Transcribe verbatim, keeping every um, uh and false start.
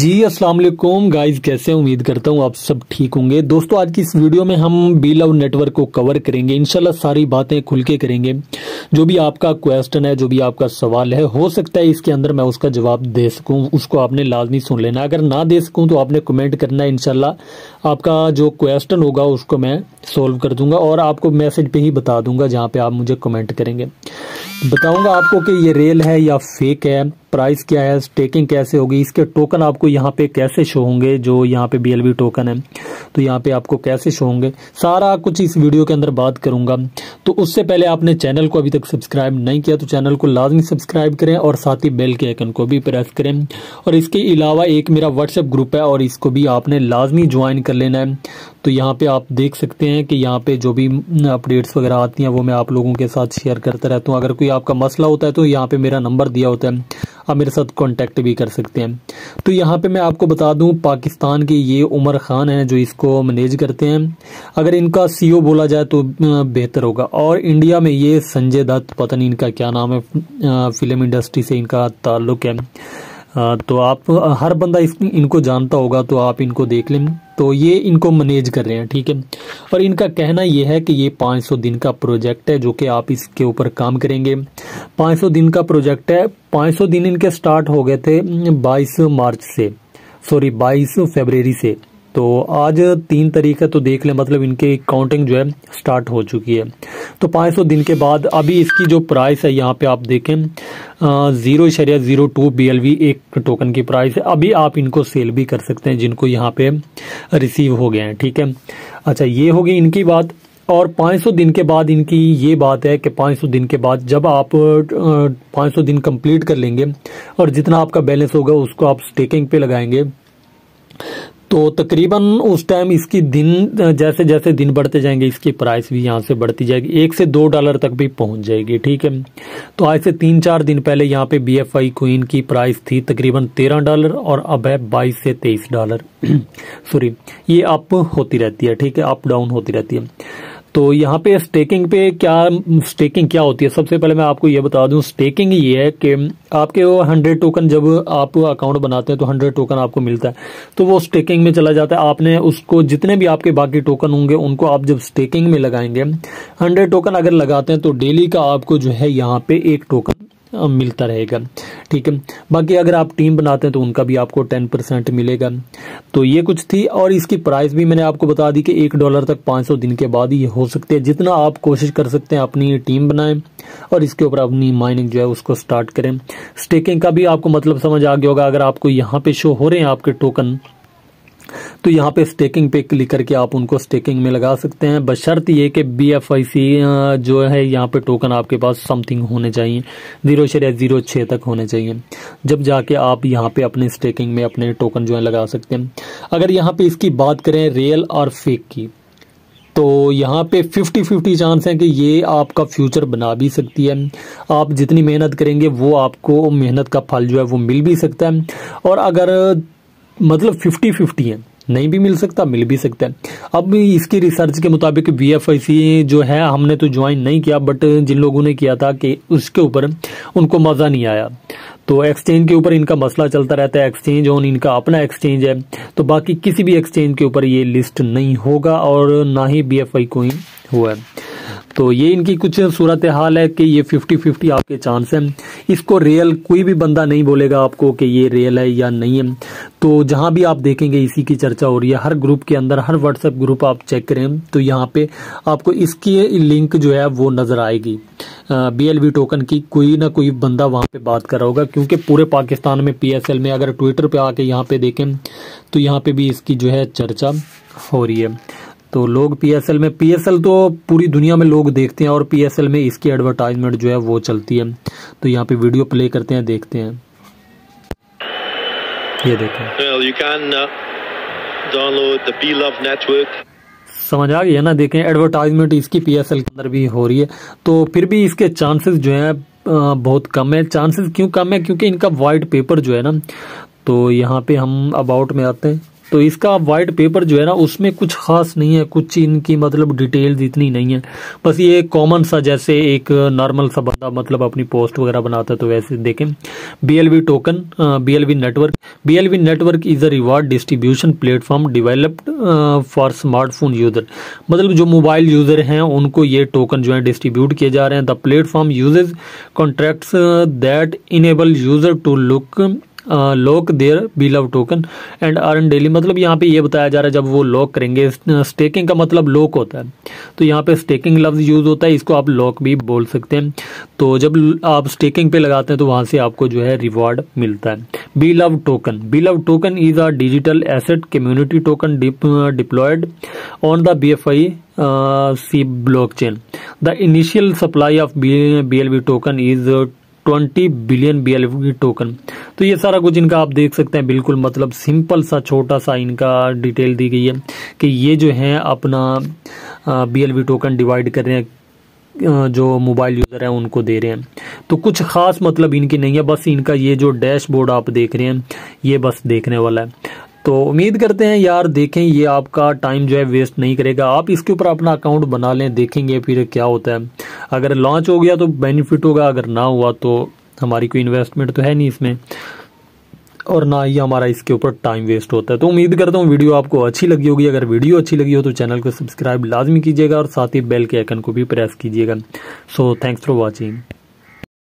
जी अस्सलाम वालेकुम गाइस, कैसे उम्मीद करता हूँ आप सब ठीक होंगे। दोस्तों आज की इस वीडियो में हम बी लव नेटवर्क को कवर करेंगे। इंशाल्लाह सारी बातें खुल के करेंगे। जो भी आपका क्वेश्चन है, जो भी आपका सवाल है, हो सकता है इसके अंदर मैं उसका जवाब दे सकूं, उसको आपने लाजमी सुन लेना। अगर ना दे सकूं तो आपने कमेंट करना है, इंशाल्लाह आपका जो क्वेश्चन होगा उसको मैं सोल्व कर दूंगा और आपको मैसेज पे ही बता दूंगा, जहाँ पे आप मुझे कमेंट करेंगे। बताऊंगा आपको कि ये रियल है या फेक है, प्राइस क्या है, स्टेकिंग कैसे होगी, इसके टोकन आपको यहाँ पे कैसे शो होंगे, जो यहाँ पे बी एल वी टोकन है तो यहाँ पे आपको कैसे शो होंगे, सारा कुछ इस वीडियो के अंदर बात करूंगा। तो उससे पहले आपने चैनल को अभी तक सब्सक्राइब नहीं किया तो चैनल को लाजमी सब्सक्राइब करें और साथ ही बेल के आइकन को भी प्रेस करें। और इसके अलावा एक मेरा व्हाट्सएप ग्रुप है और इसको भी आपने लाजमी ज्वाइन कर लेना है। तो यहाँ पे आप देख सकते हैं कि यहाँ पे जो भी अपडेट्स वगैरह आती हैं वो मैं आप लोगों के साथ शेयर करता रहता हूँ। अगर कोई आपका मसला होता है तो यहाँ पे मेरा नंबर दिया होता है, आप मेरे साथ कांटेक्ट भी कर सकते हैं। तो यहाँ पे मैं आपको बता दूँ, पाकिस्तान के ये उमर खान हैं जो इसको मैनेज करते हैं। अगर इनका सी ई ओ बोला जाए तो बेहतर होगा। और इंडिया में ये संजय दत्त, पता नहीं इनका क्या नाम है, फिल्म इंडस्ट्री से इनका ताल्लुक़ है, तो आप हर बंदा इस, इनको जानता होगा, तो आप इनको देख लें। तो ये इनको मैनेज कर रहे हैं, ठीक है। और इनका कहना ये है कि ये पाँच सौ दिन का प्रोजेक्ट है, जो कि आप इसके ऊपर काम करेंगे। पाँच सौ दिन का प्रोजेक्ट है। पाँच सौ दिन इनके स्टार्ट हो गए थे बाईस मार्च से सॉरी बाईस फरवरी से, तो आज तीन तारीख है, तो देख लें, मतलब इनके काउंटिंग जो है स्टार्ट हो चुकी है। तो पाँच सौ दिन के बाद अभी इसकी जो प्राइस है, यहाँ पे आप देखें जीरो इशारिया zero two B L V एक टोकन की प्राइस है। अभी आप इनको सेल भी कर सकते हैं जिनको यहाँ पे रिसीव हो गए हैं, ठीक है। अच्छा, ये होगी इनकी बात। और पाँच सौ दिन के बाद इनकी ये बात है कि पाँच सौ दिन के बाद जब आप पाँच सौ दिन कंप्लीट कर लेंगे और जितना आपका बैलेंस होगा उसको आप स्टेकिंग पे लगाएंगे, तो तकरीबन उस टाइम इसकी दिन जैसे जैसे दिन बढ़ते जाएंगे इसकी प्राइस भी यहाँ से बढ़ती जाएगी, एक से दो डॉलर तक भी पहुँच जाएगी, ठीक है। तो आज से तीन चार दिन पहले यहाँ पे बी एफ आई क्वीन की प्राइस थी तकरीबन तेरह डॉलर और अब है बाईस से तेईस डॉलर। सॉरी, ये अप होती रहती है, ठीक है, अप डाउन होती रहती है। तो यहाँ पे स्टेकिंग पे क्या, स्टेकिंग क्या होती है, सबसे पहले मैं आपको ये बता दूं। स्टेकिंग ये है कि आपके वो हंड्रेड टोकन, जब आप अकाउंट बनाते हैं तो हंड्रेड टोकन आपको मिलता है, तो वो स्टेकिंग में चला जाता है। आपने उसको, जितने भी आपके बाकी टोकन होंगे उनको आप जब स्टेकिंग में लगाएंगे, हंड्रेड टोकन अगर लगाते हैं तो डेली का आपको जो है यहाँ पे एक टोकन मिलता रहेगा, ठीक है। बाकी अगर आप टीम बनाते हैं तो उनका भी आपको टेन परसेंट मिलेगा। तो ये कुछ थी और इसकी प्राइस भी मैंने आपको बता दी कि एक डॉलर तक पाँच सौ दिन के बाद ये हो सकती है। जितना आप कोशिश कर सकते हैं अपनी टीम बनाएं और इसके ऊपर अपनी माइनिंग जो है उसको स्टार्ट करें। स्टेकिंग का भी आपको मतलब समझ आ गया होगा। अगर आपको यहाँ पे शो हो रहे हैं आपके टोकन, तो यहाँ पे स्टेकिंग पे क्लिक करके आप उनको स्टेकिंग में लगा सकते हैं, बशर्त ये कि बी एफ आई सी जो है यहाँ पे टोकन आपके पास समथिंग होने चाहिए, जीरो शरिया जीरो छः तक होने चाहिए, जब जाके आप यहाँ पे अपने स्टेकिंग में अपने टोकन जो है लगा सकते हैं। अगर यहाँ पे इसकी बात करें रियल और फेक की, तो यहाँ पे फिफ्टी फिफ्टी चांस है कि ये आपका फ्यूचर बना भी सकती है। आप जितनी मेहनत करेंगे वो आपको मेहनत का फल जो है वो मिल भी सकता है। और अगर मतलब फिफ्टी फिफ्टी है, नहीं भी मिल सकता, मिल भी सकता है। अब इसकी रिसर्च के मुताबिक बी एफ आई सी जो है, हमने तो ज्वाइन नहीं किया, बट जिन लोगों ने किया था कि उसके ऊपर उनको मज़ा नहीं आया। तो एक्सचेंज के ऊपर इनका मसला चलता रहता है, एक्सचेंज ऑन इनका अपना एक्सचेंज है, तो बाकी किसी भी एक्सचेंज के ऊपर ये लिस्ट नहीं होगा और ना ही बी एफ आई कोई हुआ है। तो ये इनकी कुछ सूरत हाल है कि ये फिफ्टी फिफ्टी आपके चांस हैं। इसको रियल कोई भी बंदा नहीं बोलेगा आपको कि ये रियल है या नहीं है। तो जहाँ भी आप देखेंगे इसी की चर्चा हो रही है, हर ग्रुप के अंदर, हर व्हाट्सएप ग्रुप आप चेक करें तो यहाँ पे आपको इसकी लिंक जो है वो नज़र आएगी। बी एल वी टोकन की कोई ना कोई बंदा वहाँ पे बात कर रहा होगा, क्योंकि पूरे पाकिस्तान में पी एस एल में, अगर ट्विटर पे आके यहाँ पे देखें तो यहाँ पे भी इसकी जो है चर्चा हो रही है। तो लोग पी एस एल में, पी एस एल तो पूरी दुनिया में लोग देखते हैं और पी एस एल में इसकी एडवर्टाइजमेंट जो है वो चलती है। तो यहाँ पे वीडियो प्ले करते हैं, देखते हैं, ये देखें। well, you can download the B Love Network. समझ आ गया ना, देखें एडवर्टाइजमेंट इसकी पी एस एल के अंदर भी हो रही है। तो फिर भी इसके चांसेस जो है बहुत कम है। चांसेस क्यों कम है, क्योंकि इनका वाइट पेपर जो है ना, तो यहाँ पे हम अबाउट में आते हैं, तो इसका वाइट पेपर जो है ना उसमें कुछ खास नहीं है, कुछ इनकी मतलब डिटेल्स इतनी नहीं है, बस ये कॉमन सा जैसे एक नॉर्मल सा बंदा मतलब अपनी पोस्ट वगैरह बनाता है तो वैसे देखें। B L V token, B L V network, B L V network is a reward distribution platform developed for smartphone user, मतलब जो मोबाइल यूजर हैं उनको ये टोकन जो है डिस्ट्रीब्यूट किए जा रहे हैं। The platform uses contracts that enable user to look lock their B love token and earn daily, मतलब यहाँ पे ये बताया जा रहा है जब वो लॉक करेंगे, स्टेकिंग का मतलब लॉक होता है तो यहाँ पे स्टेकिंग लफ्ज यूज होता है, इसको आप लॉक भी बोल सकते हैं। तो जब आप स्टेकिंग पे लगाते हैं तो वहाँ से आपको जो है रिवॉर्ड मिलता है। B love token, B love token is a digital asset community token deployed on the B F I C blockchain. The initial supply of B L V token is twenty billion B L V token. तो ये सारा कुछ इनका आप देख सकते हैं, बिल्कुल मतलब सिंपल सा छोटा सा इनका डिटेल दी गई है कि ये जो है अपना B L V token divide कर रहे हैं जो मोबाइल यूज़र हैं उनको दे रहे हैं, तो कुछ ख़ास मतलब इनकी नहीं है, बस इनका ये जो डैशबोर्ड आप देख रहे हैं ये बस देखने वाला है। तो उम्मीद करते हैं यार देखें ये आपका टाइम जो है वेस्ट नहीं करेगा, आप इसके ऊपर अपना अकाउंट बना लें, देखेंगे फिर क्या होता है। अगर लॉन्च हो गया तो बेनिफिट होगा, अगर ना हुआ तो हमारी कोई इन्वेस्टमेंट तो है नहीं इसमें और ना ही हमारा इसके ऊपर टाइम वेस्ट होता है। तो उम्मीद करता हूँ वीडियो आपको अच्छी लगी होगी, अगर वीडियो अच्छी लगी हो तो चैनल को सब्सक्राइब लाजमी कीजिएगा और साथ ही बेल के आइकन को भी प्रेस कीजिएगा। So thanks for watching.